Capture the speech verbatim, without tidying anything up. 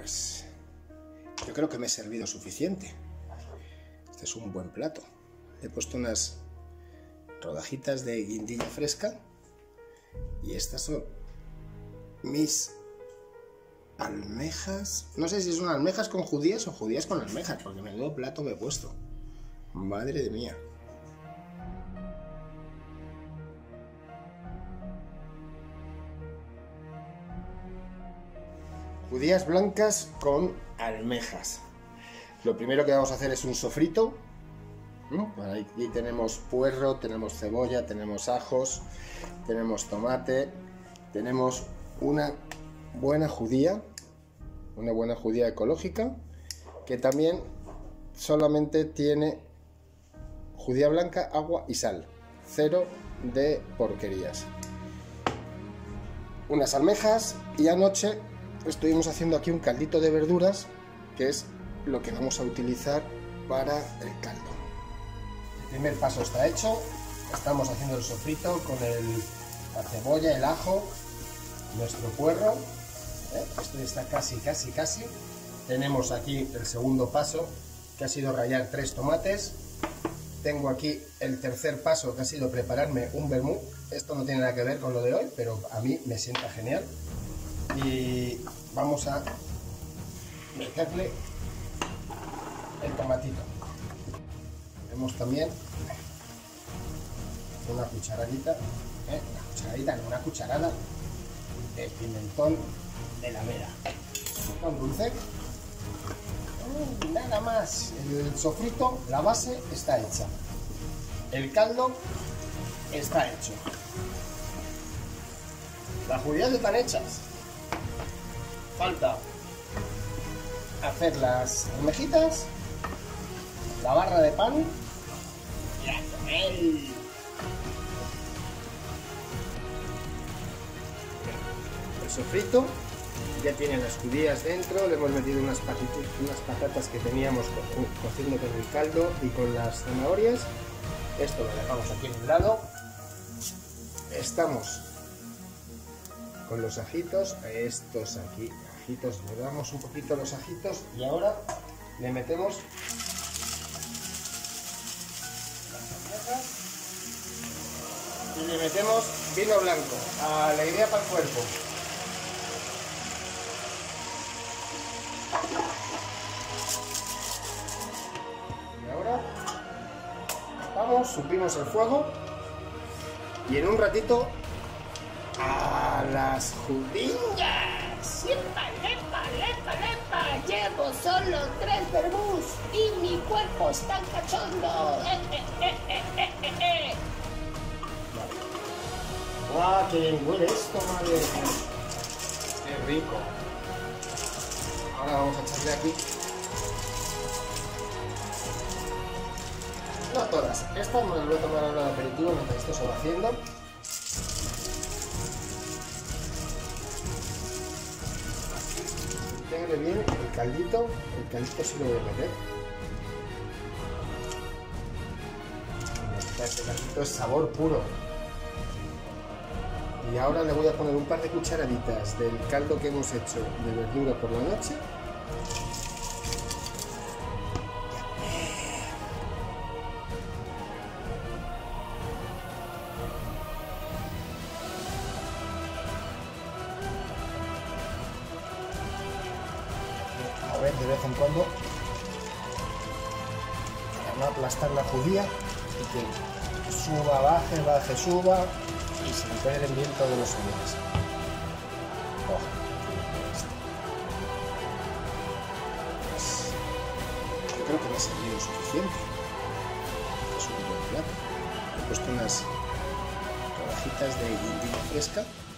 pues yo creo que me he servido suficiente. Este es un buen plato. He puesto unas rodajitas de guindilla fresca y estas son mis almejas. No sé si son almejas con judías o judías con almejas, porque menudo plato me he puesto. Madre de mía. Judías blancas con almejas. Lo primero que vamos a hacer es un sofrito, ¿no? Bueno, aquí tenemos puerro, tenemos cebolla, tenemos ajos, tenemos tomate, tenemos una buena judía, una buena judía ecológica, que también solamente tiene judía blanca, agua y sal. Cero de porquerías. Unas almejas y anoche estuvimos haciendo aquí un caldito de verduras, que es lo que vamos a utilizar para el caldo. El primer paso está hecho, estamos haciendo el sofrito con el, la cebolla, el ajo, nuestro puerro, ¿eh? Esto está casi, casi, casi. Tenemos aquí el segundo paso, que ha sido rallar tres tomates. Tengo aquí el tercer paso, que ha sido prepararme un vermú. Esto no tiene nada que ver con lo de hoy, pero a mí me sienta genial. Y vamos a meterle el tomatito. Tenemos también una cucharadita, ¿eh? una cucharadita, no, una cucharada de pimentón de la vera. Pimentón dulce. Mm, nada más. El sofrito, la base está hecha. El caldo está hecho. Las judías están hechas. Falta hacer las almejitas, la barra de pan y a comer. El sofrito ya tiene las judías dentro, le hemos metido unas, unas patatas que teníamos co cociendo con el caldo y con las zanahorias. Esto lo dejamos aquí en un lado. Estamos con los ajitos, estos aquí, ajitos, le damos un poquito los ajitos y ahora le metemos las almejas y le metemos vino blanco, alegría para el cuerpo. Y ahora vamos, subimos el fuego y en un ratito ¡a las judías! ¡Siempa, lepa, lepa, lepa! Llevo solo tres vermús y mi cuerpo está cachondo. ¡Eh, eh, eh, eh, eh, eh! ¡Guau, qué bien huele esto, madre! ¡Qué rico! Ahora vamos a echarle aquí. No todas, estas me las voy a tomar ahora de aperitivo mientras esto se va haciendo. Téngale bien el caldito, el caldito sí lo voy a meter. Este caldito es sabor puro. Y ahora le voy a poner un par de cucharaditas del caldo que hemos hecho de verdura por la noche. De vez en cuando, para no aplastar la judía y que suba, baje, baje, suba y se integren bien todos los sabores. Pues, yo creo que me ha servido suficiente. Es un buen plato. He puesto unas rodajitas de guindilla fresca.